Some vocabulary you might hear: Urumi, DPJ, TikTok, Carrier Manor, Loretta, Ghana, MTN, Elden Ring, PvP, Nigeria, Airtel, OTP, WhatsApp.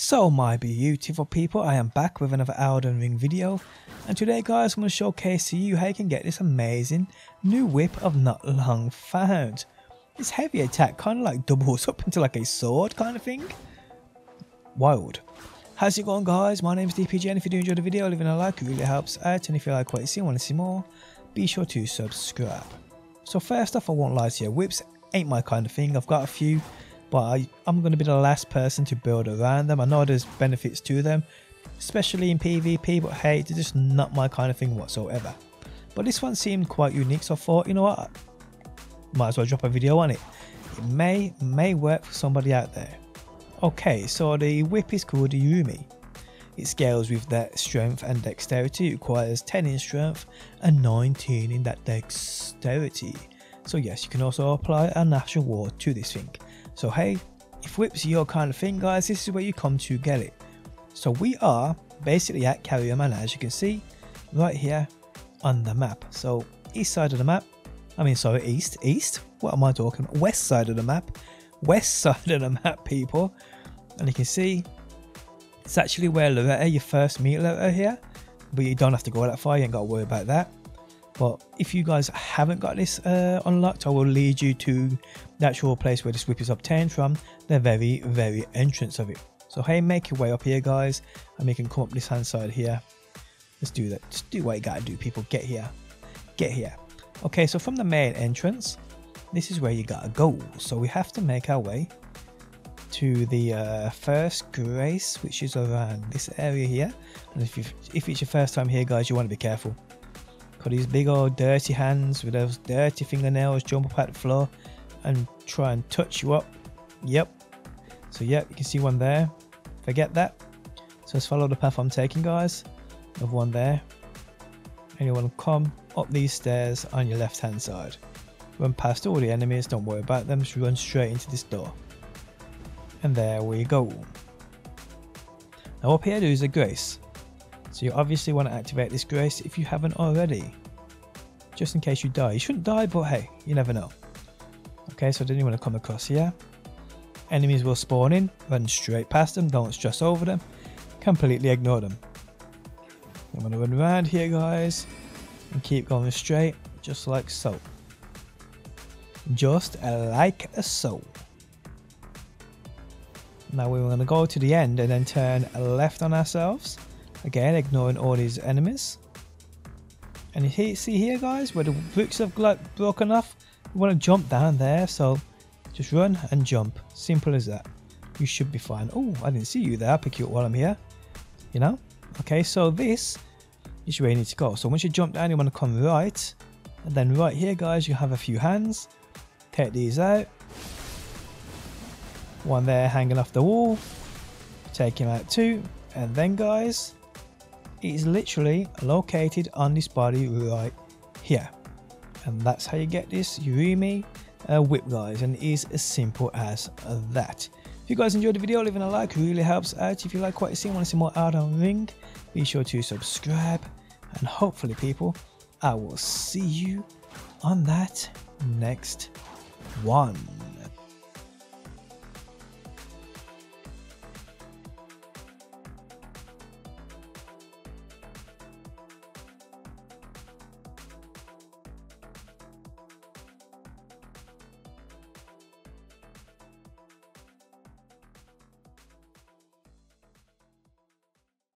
So my beautiful people, I am back with another Elden Ring video, and today guys I'm going to showcase to you how you can get this amazing new whip I've not long found. This heavy attack kind of like doubles up into like a sword kind of thing. Wild. How's it going guys, my name is DPJ, and if you do enjoy the video, leaving a like, it really helps out, and if you like what you see and want to see more, be sure to subscribe. So first off, I won't lie to you, whips ain't my kind of thing. I've got a few, but I'm going to be the last person to build around them. I know there's benefits to them, especially in PvP, but hey, they're just not my kind of thing whatsoever. But this one seemed quite unique, so I thought, you know what, might as well drop a video on it. It may work for somebody out there. Okay, so the whip is called Urumi. It scales with their strength and dexterity. It requires 10 in strength and 19 in that dexterity. So yes, you can also apply a natural ward to this thing. So hey, if whips are your kind of thing guys, this is where you come to get it. So we are basically at Carrier Manor, as you can see right here on the map. So east side of the map, I mean sorry, east, what am I talking about, west side of the map people. And you can see it's actually where Loretta, you first meet Loretta here, but you don't have to go that far, you ain't got to worry about that. But if you guys haven't got this unlocked, I will lead you to the actual place where this whip is obtained from, the very entrance of it. So hey, make your way up here guys, and you can come up this hand side here. Let's do that, just do what you gotta do people, get here. Okay, so from the main entrance, this is where you gotta go. So we have to make our way to the first grace, which is around this area here. And if it's your first time here guys, you want to be careful. Got these big old dirty hands with those dirty fingernails, jump up at the floor and try and touch you up. Yep. So yep, you can see one there. Forget that. So let's follow the path I'm taking guys. Another one there. And you want to come up these stairs on your left hand side. Run past all the enemies, don't worry about them, just run straight into this door. And there we go. Now up here there is a grace. So you obviously want to activate this grace if you haven't already, just in case you die. You shouldn't die, but hey, you never know. Okay, so then you want to come across here. Enemies will spawn in, run straight past them, don't stress over them, completely ignore them. I'm going to run around here guys and keep going straight, just like so. Just like so. Now we're going to go to the end and then turn left on ourselves. Again, ignoring all these enemies. And you see here guys, where the bricks have like broken off, you want to jump down there, so just run and jump, simple as that. You should be fine. Oh, I didn't see you there, I'll pick you up while I'm here, you know. Okay, so this is where you need to go. So once you jump down, you want to come right, and then right here guys, you have a few hands, take these out. One there hanging off the wall, take him out too. And then guys, it is literally located on this body right here, and that's how you get this Urumi whip guys, and it is as simple as that. If you guys enjoyed the video, leaving a like really helps out. If you like what you see and want to see more Elden Ring, be sure to subscribe, and hopefully people, I will see you on that next one.